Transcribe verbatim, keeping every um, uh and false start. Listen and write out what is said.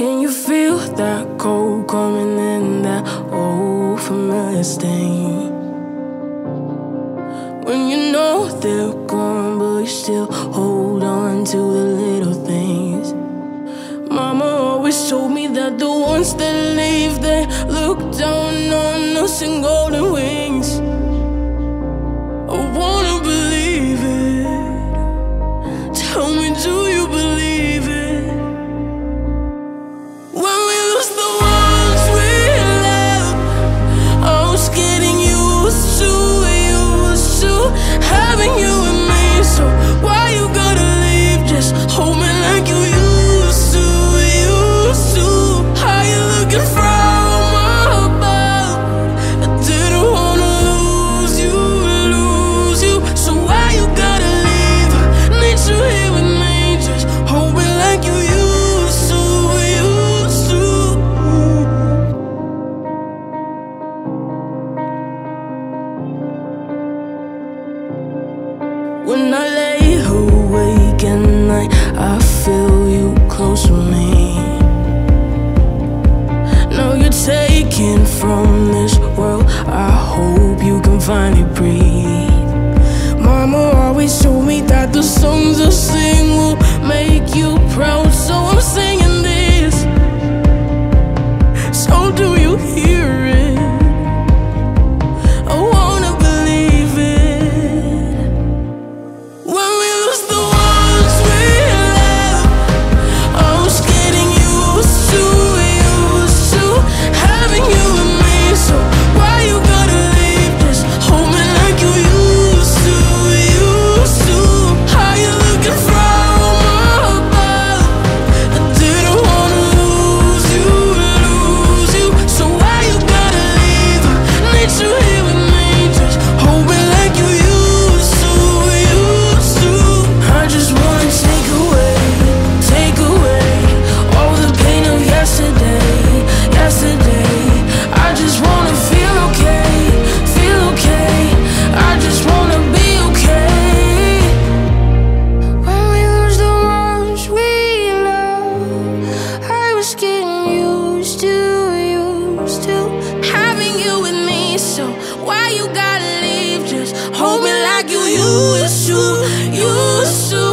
Can you feel that cold coming in, that old familiar stain? When you know they're gone, but you still hold on to the little things. Mama always told me that the ones that leave, they look down on us in golden wings. I wanna believe it. Tell me, do you believe it? Having you with me, so why you gotta leave? Just hold me like you used to, used to. How you looking from above? I didn't wanna lose you, lose you. So why you gotta leave? I need you here with me. Just hold me like you used to, used to. When I lay awake at night, I feel you close to me. Now you're taken from this world, I hope you can finally breathe. Mama always told me that the songs I sing will make you proud, so I'm singing this. So do you hear it? Why you gotta leave? Just hold me like you used to, used to.